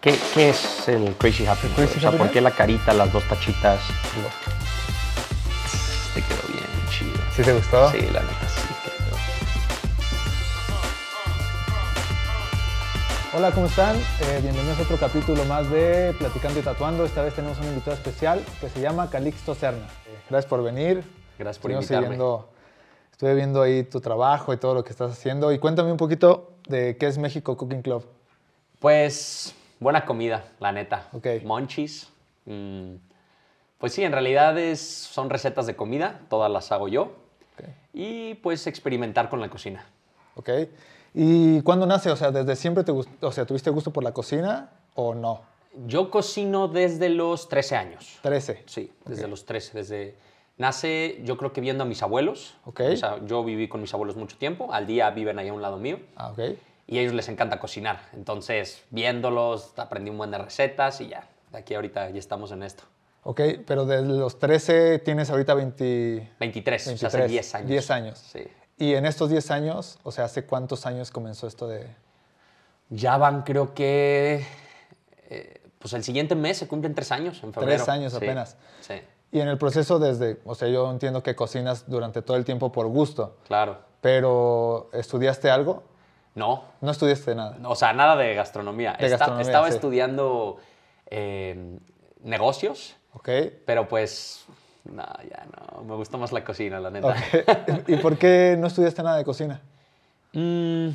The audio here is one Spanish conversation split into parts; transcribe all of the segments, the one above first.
¿Qué es el Crazy Happiness? O sea, ¿por qué la carita, las dos tachitas? Te quedó bien chido. ¿Sí te gustó? Sí, la neta sí quedó. Hola, ¿cómo están? Bienvenidos a otro capítulo más de Platicando y Tatuando. Esta vez tenemos un invitado especial que se llama Calixto Serna. Gracias por venir. Gracias por invitarme. Estuve viendo ahí tu trabajo y todo lo que estás haciendo. Y cuéntame un poquito de qué es México Cooking Club. Pues... buena comida, la neta. Okay. Monchis. Pues sí, en realidad son recetas de comida. Todas las hago yo. Okay. Y pues experimentar con la cocina. Ok. ¿Y cuándo nace? O sea, ¿desde siempre te gustó? O sea, ¿tuviste gusto por la cocina o no? Yo cocino desde los 13 años. ¿13? Sí, desde los 13. Nace, yo creo que viendo a mis abuelos. Ok. O sea, yo viví con mis abuelos mucho tiempo. Al día viven ahí a un lado mío. Ah, ok. Y a ellos les encanta cocinar. Entonces, viéndolos, aprendí un buen de recetas y ya. De aquí ahorita ya estamos en esto. Ok, pero de los 13 tienes ahorita 23, o sea, hace 10 años. 10 años. Sí. Y en estos 10 años, o sea, ¿hace cuántos años comenzó esto de...? Ya van, creo que... pues el siguiente mes se cumplen 3 años, en febrero. 3 años apenas. Sí. Y en el proceso desde... O sea, yo entiendo que cocinas durante todo el tiempo por gusto. Claro. Pero, ¿estudiaste algo? No. No estudiaste nada. O sea, nada de gastronomía. Estaba estudiando negocios. Ok. Pero pues, no, ya no. Me gustó más la cocina, la neta. Okay. ¿Y por qué no estudiaste nada de cocina? No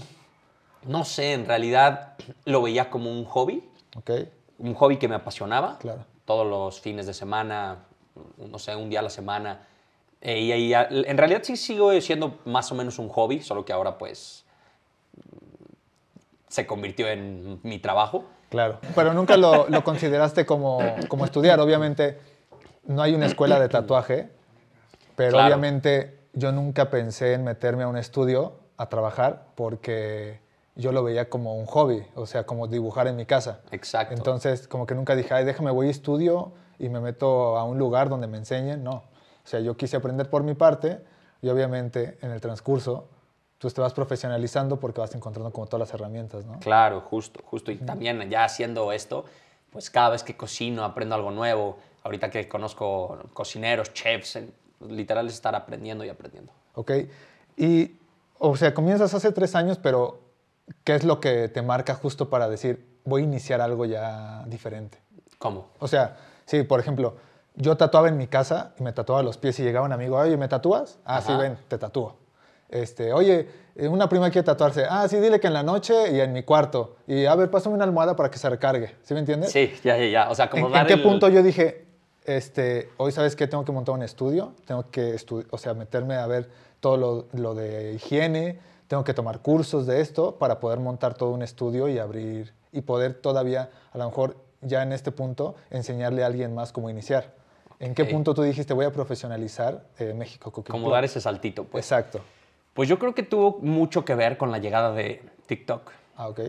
sé. En realidad lo veía como un hobby. Ok. Un hobby que me apasionaba. Claro. Todos los fines de semana, no sé, un día a la semana. Y en realidad sí sigo siendo más o menos un hobby, solo que ahora pues... se convirtió en mi trabajo. Claro. Pero nunca lo consideraste como estudiar. Obviamente, no hay una escuela de tatuaje, pero claro, obviamente yo nunca pensé en meterme a un estudio a trabajar porque yo lo veía como un hobby, o sea, como dibujar en mi casa. Exacto. Entonces, como que nunca dije, ay, déjame, voy a estudio y me meto a un lugar donde me enseñen. No. O sea, yo quise aprender por mi parte y obviamente en el transcurso tú te vas profesionalizando porque vas encontrando como todas las herramientas, ¿no? Claro, justo. Y también ya haciendo esto, pues cada vez que cocino aprendo algo nuevo. Ahorita que conozco cocineros, chefs, literal es estar aprendiendo y aprendiendo. Ok. Y, o sea, comienzas hace 3 años, pero ¿qué es lo que te marca justo para decir, voy a iniciar algo ya diferente? ¿Cómo? O sea, sí, por ejemplo, yo tatuaba en mi casa y me tatuaba los pies y llegaba un amigo, oye, ¿me tatúas? Ah, ajá. Sí, ven, te tatúo. Oye, una prima quiere tatuarse. Ah, sí, dile que en la noche y en mi cuarto. Y a ver, pásame una almohada para que se recargue. ¿Sí me entiendes? Sí, ya. O sea, como ¿En qué punto yo dije, hoy sabes que tengo que montar un estudio? Tengo que, meterme a ver todo lo de higiene. Tengo que tomar cursos de esto para poder montar todo un estudio y abrir. Y poder todavía, a lo mejor, ya en este punto, enseñarle a alguien más cómo iniciar. Okay. ¿En qué punto tú dijiste, voy a profesionalizar México Cooking Club? Como dar ese saltito, pues. Exacto. Pues yo creo que tuvo mucho que ver con la llegada de TikTok. Ah, ok.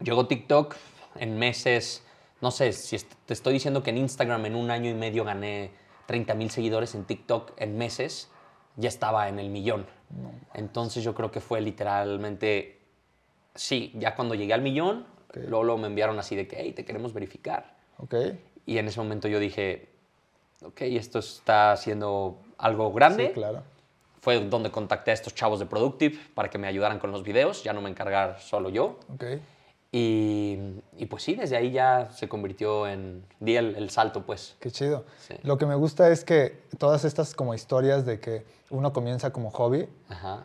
Llegó TikTok en meses, no sé, si te estoy diciendo que en Instagram en un año y medio gané 30,000 seguidores, en TikTok en meses ya estaba en el millón. No. Entonces yo creo que fue literalmente, sí, ya cuando llegué al millón, okay, luego me enviaron así de que, hey, te queremos verificar. Ok. Y en ese momento yo dije, ok, esto está siendo algo grande. Sí, claro. Fue donde contacté a estos chavos de Productive para que me ayudaran con los videos. Ya no me encargar solo yo. Okay. Y pues sí, desde ahí ya se convirtió en... Di el salto, pues. Qué chido. Sí. Lo que me gusta es que todas estas como historias de que uno comienza como hobby, ajá,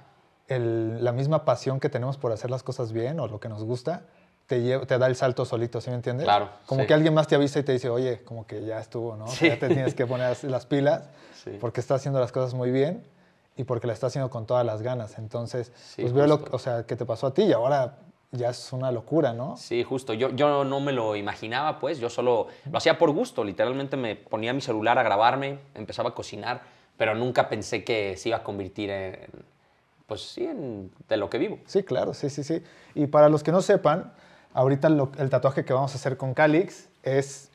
la misma pasión que tenemos por hacer las cosas bien o lo que nos gusta, te da el salto solito, ¿sí me entiendes? Claro. Como que alguien más te avisa y te dice, oye, como que ya estuvo, ¿no? Sí. O sea, ya te tienes que poner las pilas porque estás haciendo las cosas muy bien. Y porque la estás haciendo con todas las ganas. Entonces, sí, pues veo que te pasó a ti y ahora ya es una locura, ¿no? Sí, justo. Yo no me lo imaginaba, pues. Yo solo lo hacía por gusto. Literalmente me ponía mi celular a grabarme, empezaba a cocinar, pero nunca pensé que se iba a convertir en, pues sí, de lo que vivo. Sí, claro. Sí. Y para los que no sepan, ahorita el tatuaje que vamos a hacer con Calix es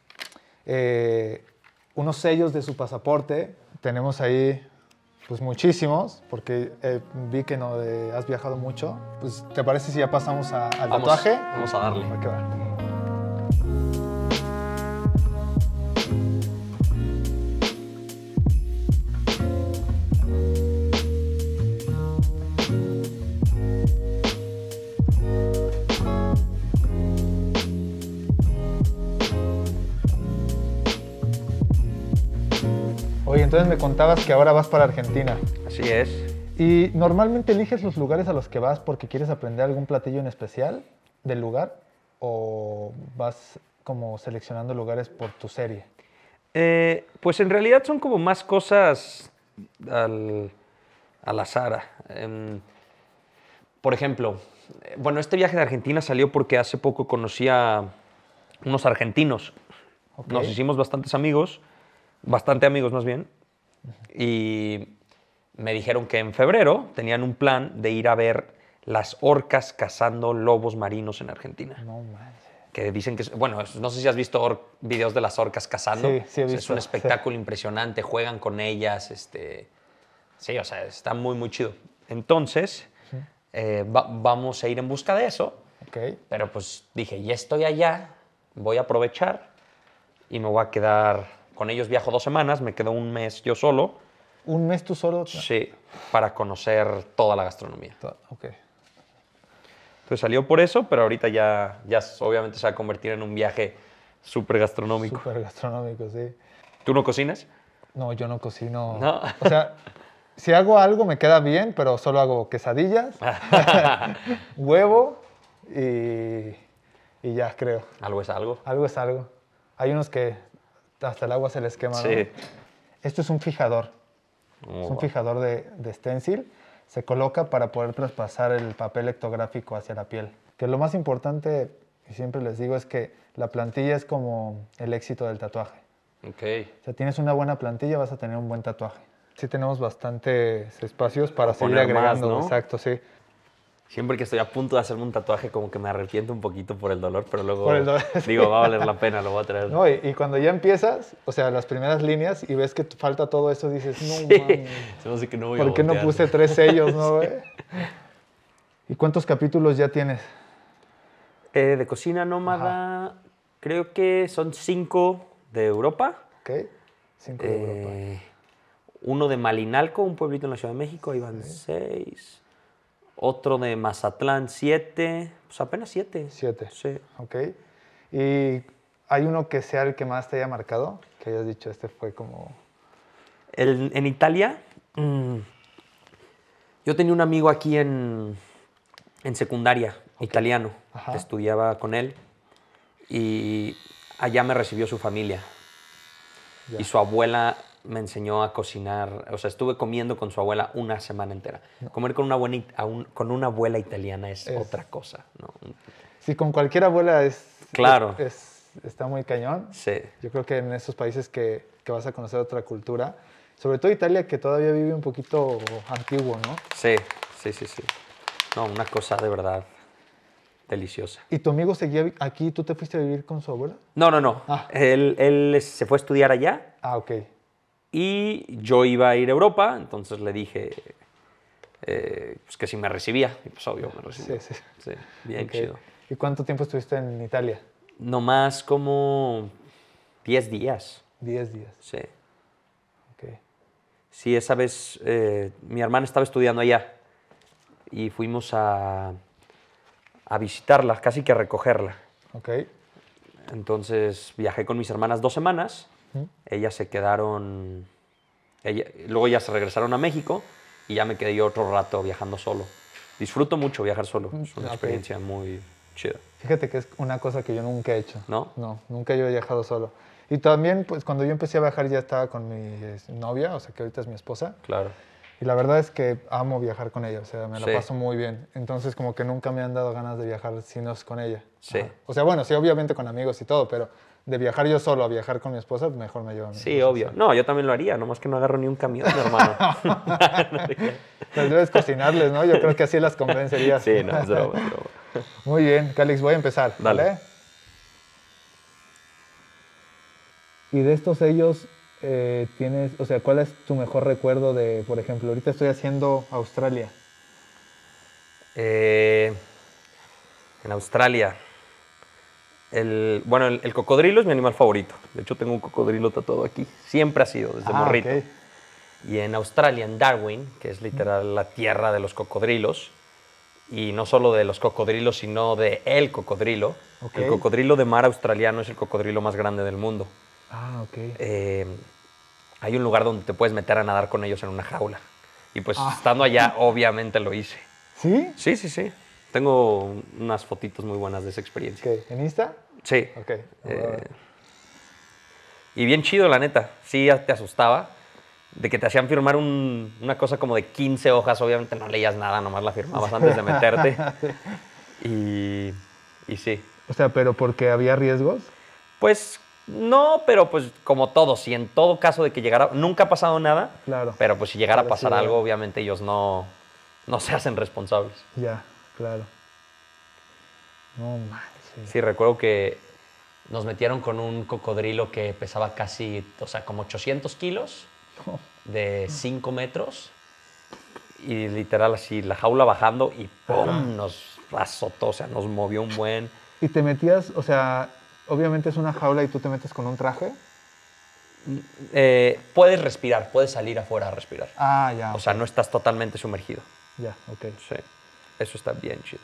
unos sellos de su pasaporte. Tenemos ahí... pues muchísimos, porque vi que has viajado mucho. Pues, ¿te parece si ya pasamos al tatuaje? Vamos a darle. Entonces me contabas que ahora vas para Argentina. Así es. ¿Y normalmente eliges los lugares a los que vas porque quieres aprender algún platillo en especial del lugar? ¿O vas como seleccionando lugares por tu serie? Pues en realidad son como más cosas al azar. Por ejemplo, bueno, este viaje de Argentina salió porque hace poco conocí a unos argentinos. Okay. Nos hicimos bastante amigos más bien. Y me dijeron que en febrero tenían un plan de ir a ver las orcas cazando lobos marinos en Argentina. No manches. Que dicen que... Bueno, no sé si has visto videos de las orcas cazando. Sí, sí he visto. Es un espectáculo impresionante. Juegan con ellas. Sí, o sea, está muy, muy chido. Entonces, sí. Vamos a ir en busca de eso. Okay. Pero pues dije, ya estoy allá. Voy a aprovechar y me voy a quedar... Con ellos viajo 2 semanas, me quedo un mes yo solo. ¿Un mes tú solo? Sí, para conocer toda la gastronomía. Ok. Entonces salió por eso, pero ahorita ya obviamente se va a convertir en un viaje súper gastronómico. Súper gastronómico, sí. ¿Tú no cocinas? No, yo no cocino. ¿No? O sea, si hago algo me queda bien, pero solo hago quesadillas, huevo y ya, creo. ¿Algo es algo? Algo es algo. Hay unos que... Hasta el agua se les quema, sí. ¿No? Esto es un fijador. Oh, es un fijador de stencil. Se coloca para poder traspasar el papel ectográfico hacia la piel. Que lo más importante, y siempre les digo, es que la plantilla es como el éxito del tatuaje. Ok. O sea, tienes una buena plantilla, vas a tener un buen tatuaje. Sí tenemos bastantes espacios para seguir agregando. Más, ¿no? Exacto, sí. Siempre que estoy a punto de hacerme un tatuaje, como que me arrepiento un poquito por el dolor, pero luego digo, va a valer la pena, lo voy a traer. No, y cuando ya empiezas, o sea, las primeras líneas, y ves que falta todo eso, dices, no, sí. Mami, que no voy ¿por qué no puse 3 sellos, no, güey? Sí. ¿Y cuántos capítulos ya tienes? De Cocina Nómada, ajá, creo que son 5 de Europa. Ok, 5 de Europa. 1 de Malinalco, un pueblito en la Ciudad de México, ahí van 6... Otro de Mazatlán, 7. Pues apenas 7. 7. Sí. Ok. ¿Y hay uno que sea el que más te haya marcado? Que hayas dicho, este fue como... En Italia, yo tenía un amigo aquí en secundaria, okay, italiano. Ajá. Estudiaba con él y allá me recibió su familia. Ya. Y su abuela... me enseñó a cocinar, o sea, estuve comiendo con su abuela una semana entera. No. Comer con una abuela italiana es otra cosa, ¿no? Sí, con cualquier abuela es... Claro. Está muy cañón. Sí. Yo creo que en esos países que vas a conocer otra cultura, sobre todo Italia, que todavía vive un poquito antiguo, ¿no? Sí, sí, sí, sí. No, una cosa de verdad deliciosa. ¿Y tu amigo seguía aquí? ¿Tú te fuiste a vivir con su abuela? No, no, no. Ah. Él se fue a estudiar allá. Ah, ok. Y yo iba a ir a Europa, entonces le dije pues que si me recibía. Y pues obvio, me recibía. Sí, sí. Sí, bien, okay, chido. ¿Y cuánto tiempo estuviste en Italia? Nomás como 10 días. 10 días. Sí. Okay. Sí, esa vez mi hermana estaba estudiando allá y fuimos a visitarla, casi que a recogerla. Ok. Entonces viajé con mis hermanas 2 semanas. Ellas se quedaron... Luego ya se regresaron a México y ya me quedé yo otro rato viajando solo. Disfruto mucho viajar solo. Es una experiencia muy chida. Fíjate que es una cosa que yo nunca he hecho. ¿No? No, nunca yo he viajado solo. Y también, pues, cuando yo empecé a viajar ya estaba con mi novia, o sea, que ahorita es mi esposa. Claro. Y la verdad es que amo viajar con ella, o sea, me la paso muy bien. Entonces, como que nunca me han dado ganas de viajar si no es con ella. Sí. Ajá. O sea, bueno, sí, obviamente con amigos y todo, pero... De viajar yo solo a viajar con mi esposa, mejor me llevo a mi esposa. Sí, obvio. No, yo también lo haría, nomás que no agarro ni un camión, hermano. Las debes cocinarles, ¿no? Yo creo que así las convencerías. Sí, no, es broma, es broma. Muy bien, Calix, voy a empezar. Dale. ¿Vale? Y de estos sellos, tienes, o sea, ¿cuál es tu mejor recuerdo de, por ejemplo, ahorita estoy haciendo Australia? En Australia... El cocodrilo es mi animal favorito. De hecho, tengo un cocodrilo tatuado aquí. Siempre ha sido, desde morrito. Okay. Y en Australia, en Darwin, que es literal la tierra de los cocodrilos, y no solo de los cocodrilos, sino de el cocodrilo. Okay. El cocodrilo de mar australiano es el cocodrilo más grande del mundo. Ah, ok. hay un lugar donde te puedes meter a nadar con ellos en una jaula. Y pues estando allá, obviamente lo hice. ¿Sí? Sí, sí, sí. Tengo unas fotitos muy buenas de esa experiencia. Okay. ¿En Insta? Sí. Okay. Y bien chido, la neta. Sí, te asustaba de que te hacían firmar una cosa como de 15 hojas. Obviamente no leías nada, nomás la firmabas antes de meterte. Y sí. O sea, ¿pero porque había riesgos? Pues no, pero pues como todos. Si en todo caso de que llegara... Nunca ha pasado nada. Claro. Pero pues si llegara a pasar algo, obviamente ellos no se hacen responsables. Ya, claro. No manches. Sí, recuerdo que nos metieron con un cocodrilo que pesaba casi, o sea, como 800 kilos, de 5 metros, y literal así, la jaula bajando y ¡pum! Nos azotó, o sea, nos movió un buen. ¿Y te metías, o sea, obviamente es una jaula y tú te metes con un traje? Puedes respirar, puedes salir afuera a respirar. Ah, ya. O sea, no estás totalmente sumergido. Ya, ok. Sí, eso está bien chido.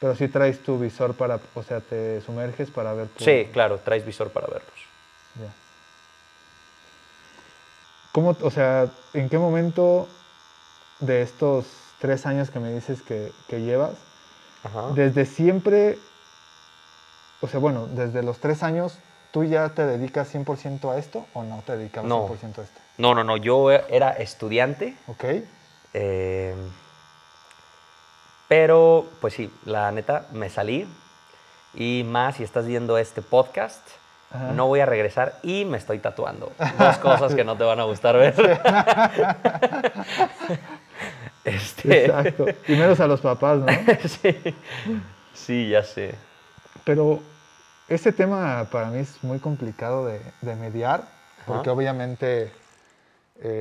Pero sí traes tu visor para, o sea, te sumerges para ver... Sí, claro, traes visor para verlos. Ya. ¿Cómo, o sea, en qué momento de estos 3 años que me dices que llevas, ajá, desde siempre, o sea, bueno, desde los 3 años, ¿tú ya te dedicas 100% a esto o no te dedicabas 100% a esto? No, no, no, yo era estudiante. Ok. Pero, pues sí, la neta, me salí. Y más, si estás viendo este podcast, ajá, no voy a regresar y me estoy tatuando. 2 cosas que no te van a gustar ver. Exacto. Y menos a los papás, ¿no? Sí. Sí, ya sé. Pero este tema para mí es muy complicado de mediar, porque ajá, obviamente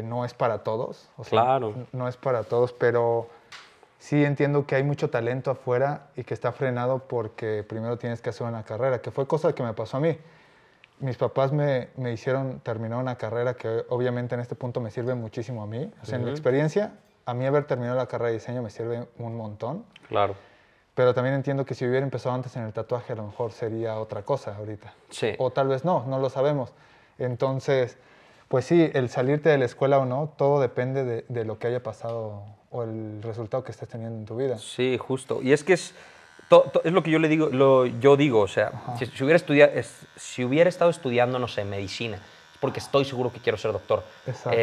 no es para todos. O sea, claro. No es para todos, pero... Sí, entiendo que hay mucho talento afuera y que está frenado porque primero tienes que hacer una carrera, que fue cosa que me pasó a mí. Mis papás me hicieron terminar una carrera que obviamente en este punto me sirve muchísimo a mí. O sea, en mi experiencia, a mí haber terminado la carrera de diseño me sirve un montón. Claro. Pero también entiendo que si hubiera empezado antes en el tatuaje, a lo mejor sería otra cosa ahorita. Sí. O tal vez no, no lo sabemos. Entonces, pues sí, el salirte de la escuela o no, todo depende de lo que haya pasado o el resultado que estés teniendo en tu vida. Sí, justo. Y es que es lo que yo le digo, o sea, si hubiera estado estudiando, no sé, medicina, es porque estoy seguro que quiero ser doctor. Exacto.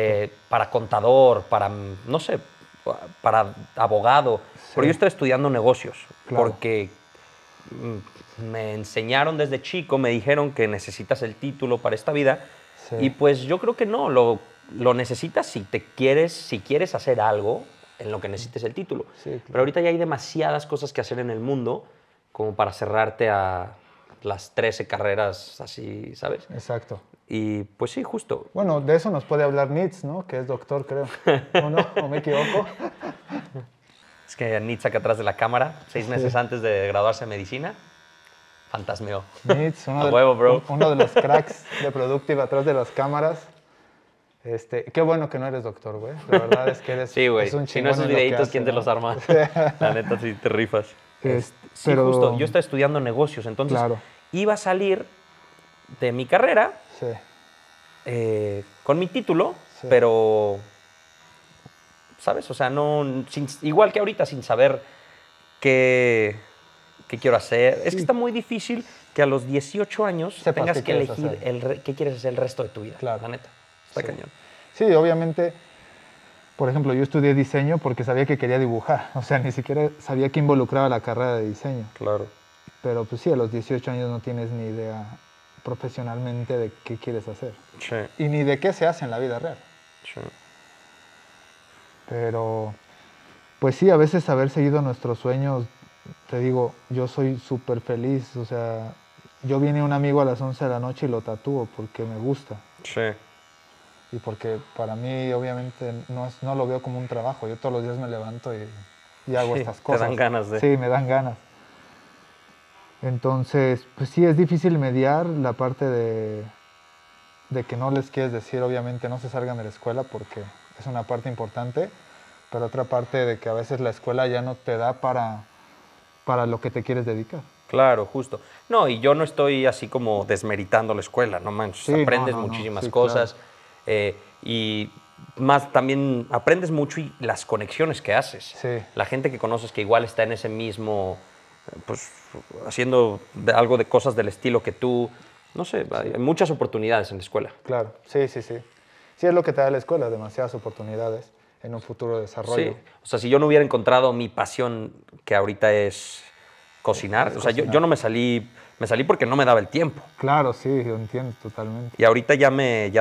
Para contador, para, no sé, para abogado. Sí. Pero yo estaba estudiando negocios, claro, porque me enseñaron desde chico, me dijeron que necesitas el título para esta vida. Sí. Y pues yo creo que no, lo necesitas si quieres hacer algo en lo que necesites el título. Sí, claro. Pero ahorita ya hay demasiadas cosas que hacer en el mundo como para cerrarte a las 13 carreras así, ¿sabes? Exacto. Y pues sí, justo. Bueno, de eso nos puede hablar Nitz, ¿no? Que es doctor, creo. ¿O no? ¿O me equivoco? Es que Nitz acá atrás de la cámara, 6 meses antes de graduarse en medicina, fantasmeó. Nitz, uno de los cracks de Productive atrás de las cámaras. Qué bueno que no eres doctor, güey. La verdad es que eres, sí, es un chingón. Si no esos videitos, ¿quién te los arma? La neta, sí te rifas. Sí, pero... justo. Yo estaba estudiando negocios, entonces claro, iba a salir de mi carrera, sí, con mi título, sí, pero, ¿sabes? O sea, no, igual que ahorita, sin saber qué quiero hacer. Sí. Es que está muy difícil que a los 18 años sepas tengas que elegir qué quieres hacer el resto de tu vida, claro, la neta. Sí. Cañón. Sí, obviamente, por ejemplo, yo estudié diseño porque sabía que quería dibujar. O sea, ni siquiera sabía que involucraba la carrera de diseño. Claro. Pero pues sí, a los 18 años no tienes ni idea profesionalmente de qué quieres hacer. Sí. Y ni de qué se hace en la vida real. Sí. Pero, pues sí, a veces haber seguido nuestros sueños, te digo, yo soy súper feliz. O sea, yo vine a un amigo a las 11 de la noche y lo tatúo porque me gusta. Sí. Y porque para mí, obviamente, no lo veo como un trabajo. Yo todos los días me levanto y hago, sí, estas cosas. Te dan ganas de... Sí, me dan ganas. Entonces, pues sí, es difícil mediar la parte de que no les quieres decir, obviamente, no se salgan de la escuela porque es una parte importante, pero otra parte de que a veces la escuela ya no te da para lo que te quieres dedicar. Claro, justo. No, y yo no estoy así como desmeritando la escuela, no manches. Sí, aprendes muchísimas cosas. Claro. y más también aprendes mucho y las conexiones que haces. Sí. La gente que conoces que igual está en ese mismo, pues haciendo algo de cosas del estilo que tú, no sé, hay muchas oportunidades en la escuela. Claro, sí, sí, sí. Sí, es lo que te da la escuela, demasiadas oportunidades en un futuro desarrollo. Sí, o sea, si yo no hubiera encontrado mi pasión, que ahorita es cocinar, o sea, yo no me salí porque no me daba el tiempo. Claro, sí, lo entiendo totalmente. Y ahorita ya me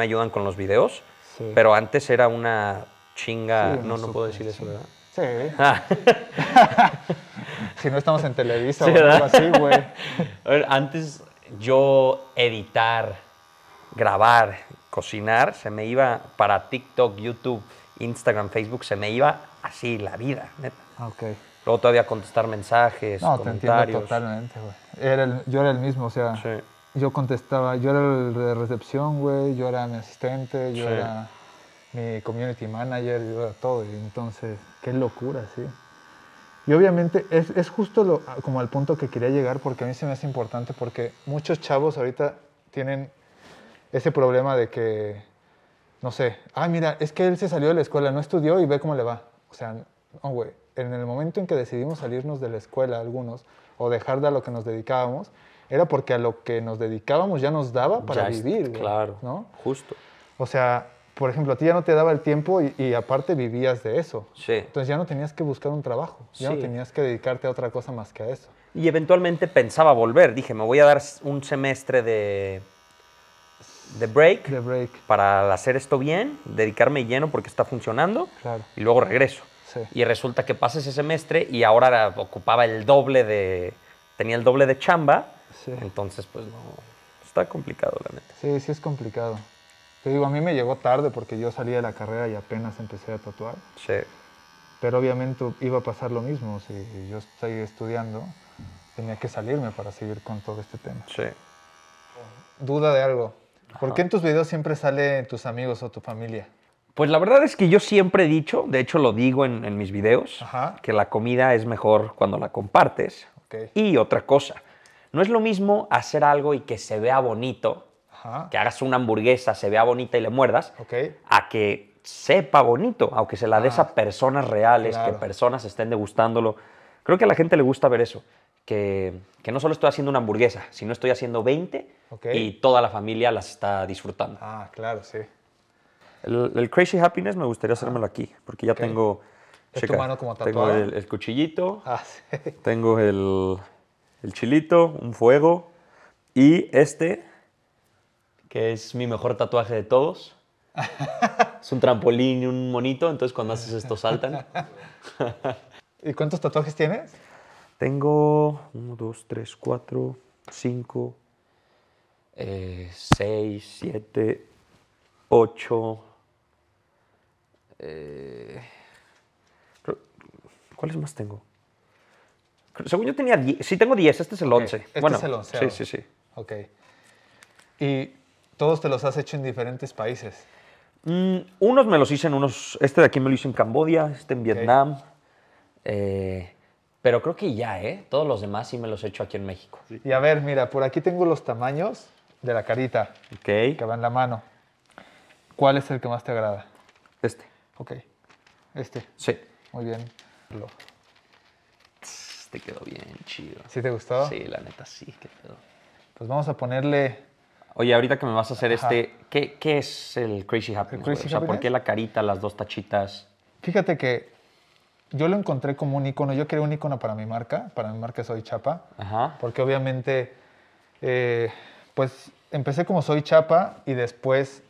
ayudan con los videos, sí, pero antes era una chinga, sí, no puedo decir eso, ¿verdad? Sí. Ah. Si no estamos en Televisa, sí, o algo así, güey. A ver, antes yo editar, grabar, cocinar, se me iba para TikTok, YouTube, Instagram, Facebook, se me iba así la vida, neta. Okay. Luego todavía contestar mensajes, no, comentarios. Te entiendo totalmente, güey. Yo era el mismo, o sea, sí, yo contestaba, yo era el de recepción, güey, yo era mi asistente, yo, sí, era mi community manager, yo era todo, y entonces, qué locura, sí. Y obviamente es justo como al punto que quería llegar, porque a mí se me hace importante, porque muchos chavos ahorita tienen ese problema de que, no sé, ah, mira, es que él se salió de la escuela, no estudió y ve cómo le va. O sea, no, güey, en el momento en que decidimos salirnos de la escuela algunos, o dejar de a lo que nos dedicábamos, era porque a lo que nos dedicábamos ya nos daba para vivir. Claro, güey, ¿no? Justo. O sea, por ejemplo, a ti ya no te daba el tiempo y aparte vivías de eso. Sí. Entonces ya no tenías que buscar un trabajo, ya, sí, no tenías que dedicarte a otra cosa más que a eso. Y eventualmente pensaba volver, dije, me voy a dar un semestre de break para hacer esto bien, dedicarme lleno porque está funcionando, claro, y luego regreso. Sí. Y resulta que pasa ese semestre y ahora ocupaba el doble de... Tenía el doble de chamba, sí, entonces pues no... Está complicado, la neta. Sí, sí es complicado. Te digo, a mí me llegó tarde porque yo salí de la carrera y apenas empecé a tatuar. Sí. Pero obviamente iba a pasar lo mismo. Si yo estoy estudiando, tenía que salirme para seguir con todo este tema. Sí. Duda de algo. ¿Por qué en tus videos siempre salen tus amigos o tu familia? Pues la verdad es que yo siempre he dicho, de hecho lo digo en mis videos, ajá, que la comida es mejor cuando la compartes. Okay. Y otra cosa, no es lo mismo hacer algo y que se vea bonito, ajá, que hagas una hamburguesa, se vea bonita y le muerdas, okay, a que sepa bonito, aunque se la des a personas reales, claro, que personas estén degustándolo. Creo que a la gente le gusta ver eso. Que no solo estoy haciendo una hamburguesa, sino estoy haciendo 20, okay, y toda la familia las está disfrutando. Ah, claro, sí. El Crazy Happiness me gustaría hacérmelo aquí, porque ya, okay, tengo... ¿Es checa, tu mano como tatuada? Tengo el cuchillito, ah, sí, tengo el chilito, un fuego, y este, que es mi mejor tatuaje de todos. Es un trampolín y un monito, entonces cuando haces esto saltan. ¿Y cuántos tatuajes tienes? Tengo 1, 2, 3, 4, 5, 6, 7, 8. ¿Cuáles más tengo? Según yo tenía 10. Sí, tengo 10. Este es el 11. Okay. Este es el 11. Sí, sí, sí. Ok. ¿Y todos te los has hecho en diferentes países? Unos me los hice en unos... Este de aquí me lo hice en Camboya, este en Vietnam. Okay. Pero creo que ya, ¿eh? Todos los demás sí me los he hecho aquí en México. Sí. Y a ver, mira, por aquí tengo los tamaños de la carita. Ok. Que va en la mano. ¿Cuál es el que más te agrada? Este. Ok. Este. Sí. Muy bien. Te quedó bien chido. ¿Sí te gustó? Sí, la neta sí que quedó. Pues vamos a ponerle... Oye, ahorita que me vas a hacer, ajá, este... ¿Qué es el Crazy Happiness? ¿El Crazy Happiness? O sea, ¿por qué la carita, las dos tachitas? Fíjate que... Yo lo encontré como un icono. Yo quería un icono para mi marca Soy Chapa, ajá, porque obviamente, pues empecé como Soy Chapa y después,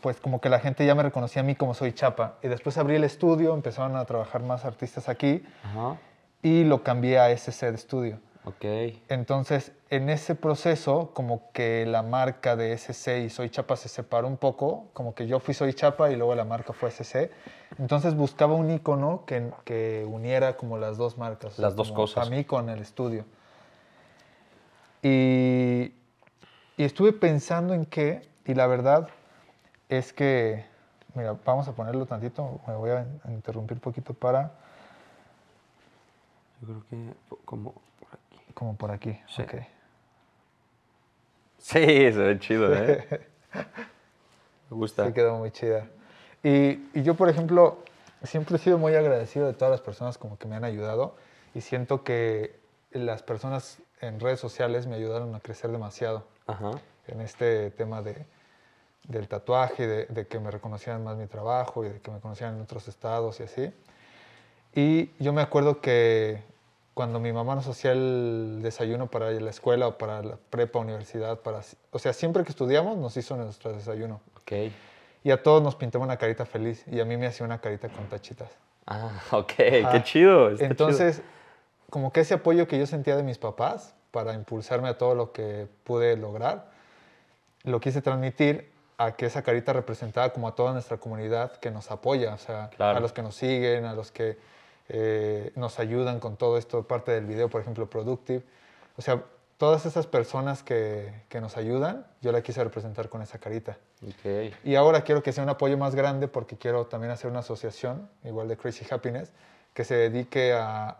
pues como que la gente ya me reconocía a mí como Soy Chapa. Y después abrí el estudio, empezaron a trabajar más artistas aquí, ajá, y lo cambié a SC de estudio. Okay. Entonces, en ese proceso, como que la marca de SC y Soy Chapa se separó un poco, como que yo fui Soy Chapa y luego la marca fue SC. Entonces, buscaba un icono que uniera como las dos marcas. Las dos cosas. A mí con el estudio. Y estuve pensando en qué, y la verdad es que, mira, vamos a ponerlo tantito, me voy a interrumpir un poquito para... Yo creo que como... Como por aquí, sí. Okay. Sí, se ve chido, ¿eh? Me gusta. Sí, quedó muy chida. Y yo, por ejemplo, siempre he sido muy agradecido de todas las personas como que me han ayudado. Y siento que las personas en redes sociales me ayudaron a crecer demasiado. Ajá. En este tema del tatuaje, de que me reconocieran más mi trabajo y de que me conocieran en otros estados y así. Y yo me acuerdo que cuando mi mamá nos hacía el desayuno para la escuela o para la prepa, universidad, o sea, siempre que estudiamos nos hizo nuestro desayuno. Ok. Y a todos nos pintaba una carita feliz y a mí me hacía una carita con tachitas. Ah, ok, ah, qué chido. Entonces, chido. Como que ese apoyo que yo sentía de mis papás para impulsarme a todo lo que pude lograr, lo quise transmitir a que esa carita representaba como a toda nuestra comunidad que nos apoya, o sea, claro, a los que nos siguen, a los que nos ayudan con todo esto, parte del video, por ejemplo, Productive. O sea, todas esas personas que nos ayudan, yo la quise representar con esa carita. Okay. Y ahora quiero que sea un apoyo más grande porque quiero también hacer una asociación, igual de Crazy Happiness, que se dedique a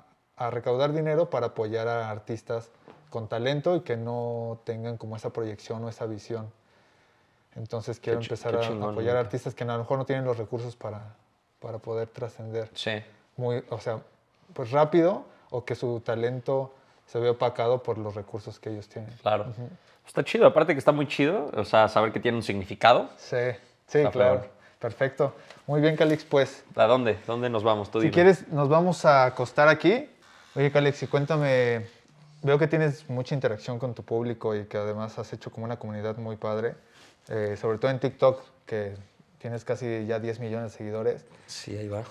recaudar dinero para apoyar a artistas con talento y que no tengan como esa proyección o esa visión. Entonces quiero empezar a apoyar a artistas que a lo mejor no tienen los recursos para poder trascender. Sí. Muy, o sea, pues rápido, o que su talento se ve opacado por los recursos que ellos tienen. Claro. Uh-huh. Está chido, aparte que está muy chido, o sea, saber que tiene un significado. Sí, sí, está claro. Peor. Perfecto. Muy bien, Calix, pues. ¿A dónde? ¿Dónde nos vamos? Tú dime. Si quieres, nos vamos a acostar aquí. Oye, Calix, y cuéntame, veo que tienes mucha interacción con tu público y que además has hecho como una comunidad muy padre, sobre todo en TikTok, que tienes casi ya 10 millones de seguidores. Sí, ahí va.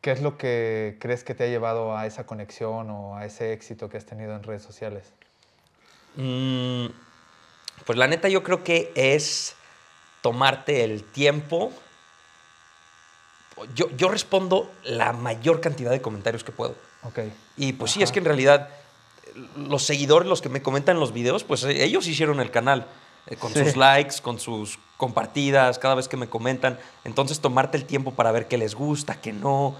¿Qué es lo que crees que te ha llevado a esa conexión o a ese éxito que has tenido en redes sociales? Pues la neta yo creo que es tomarte el tiempo. Yo respondo la mayor cantidad de comentarios que puedo. Okay. Y pues sí, es que en realidad los seguidores, los que me comentan los videos, pues ellos hicieron el canal. Con sus likes, con sus compartidas, cada vez que me comentan. Entonces, tomarte el tiempo para ver qué les gusta, qué no,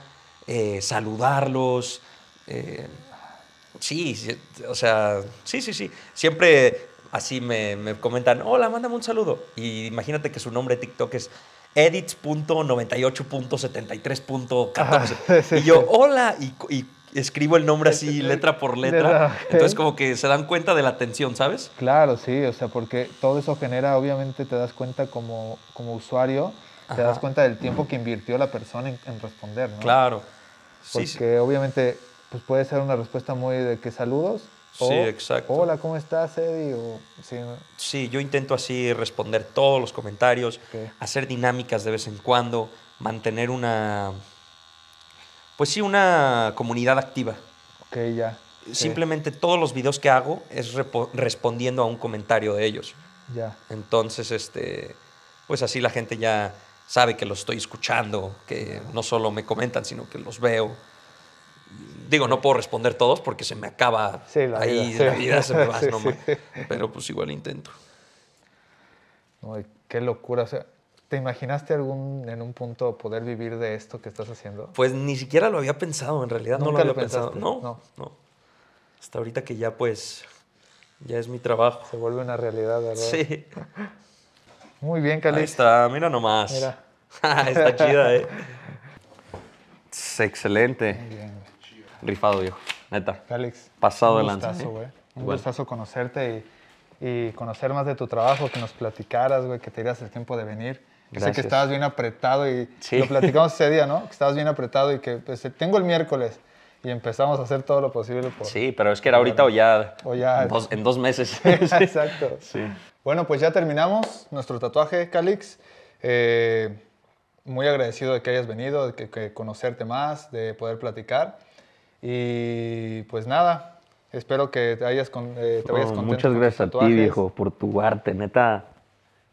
saludarlos. Sí, o sea, sí. Siempre así me comentan, hola, mándame un saludo. Y imagínate que su nombre de TikTok es edits.98.73.14. Y yo, hola, y escribo el nombre así, letra por letra. Entonces, como que se dan cuenta de la atención, ¿sabes? Claro, sí. O sea, porque todo eso genera, obviamente, te das cuenta como usuario, ajá, te das cuenta del tiempo que invirtió la persona en responder, ¿no? Claro. Porque, sí, obviamente, pues puede ser una respuesta muy de que saludos. O, sí, exacto. Hola, ¿cómo estás, Eddie? O, sí, ¿no? Sí, yo intento así responder todos los comentarios, okay, hacer dinámicas de vez en cuando, mantener una... Pues sí, una comunidad activa. Ok, ya. Simplemente todos los videos que hago es respondiendo a un comentario de ellos. Ya. Entonces, pues así la gente ya sabe que los estoy escuchando, que no solo me comentan, sino que los veo. Digo, no puedo responder todos porque se me acaba ahí. La vida se me va, Pero pues igual intento. Ay, qué locura, o sea. ¿Te imaginaste en un punto poder vivir de esto que estás haciendo? Pues ni siquiera lo había pensado, en realidad. ¿Nunca no lo había pensado? No. Hasta ahorita que ya, pues, ya es mi trabajo. Se vuelve una realidad, ¿verdad? Sí. Muy bien, Calix. Ahí está, mira nomás. Mira. Está chida, ¿eh? Excelente. Muy bien. Rifado, viejo. Neta. Calix. Pasado de lanza. Un gustazo, güey. Un gustazo conocerte y conocer más de tu trabajo, que nos platicaras, güey, que te dieras el tiempo de venir. Gracias. Sé que estabas bien apretado y lo platicamos ese día, ¿no? Que estabas bien apretado y que pues, tengo el miércoles y empezamos a hacer todo lo posible. Sí, pero es que era ahorita o ya en 2 meses. Sí, exacto. Sí. Bueno, pues ya terminamos nuestro tatuaje, Calix. Muy agradecido de que hayas venido, de que conocerte más, de poder platicar. Y pues nada, espero que te vayas contento. Muchas gracias a ti, viejo, por tu arte, neta.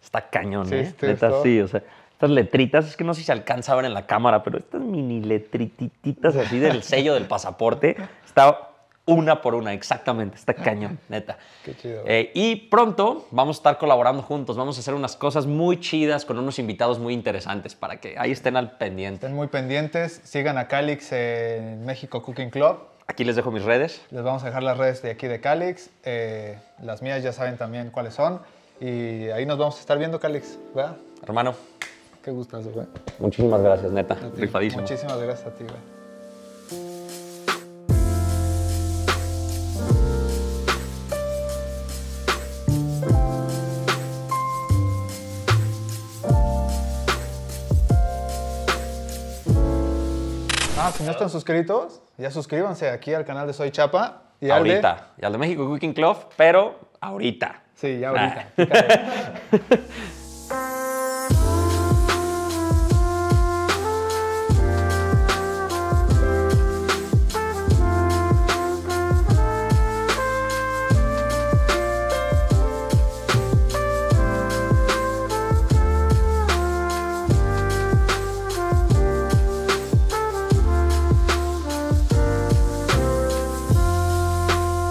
Está cañón, ¿eh? Neta, sí, o sea, estas letritas, es que no sé si se alcanza a ver en la cámara, pero estas mini letritititas así del sello del pasaporte, está una por una, exactamente, está cañón, neta. Qué chido. Y pronto vamos a estar colaborando juntos, vamos a hacer unas cosas muy chidas con unos invitados muy interesantes para que ahí estén al pendiente. Estén muy pendientes, sigan a Calix en México Cooking Club. Aquí les dejo mis redes. Les vamos a dejar las redes de aquí de Calix, las mías ya saben también cuáles son. Y ahí nos vamos a estar viendo, Calix, ¿verdad? Hermano. Qué gustazo, güey. Muchísimas gracias, neta. Rifadísimo. Muchísimas gracias a ti, güey. Ah, si no están suscritos, ya suscríbanse aquí al canal de Soy Chapa. Y ahorita. Al de... Y al de México Cooking Club, pero ahorita. Sí, ya ahorita.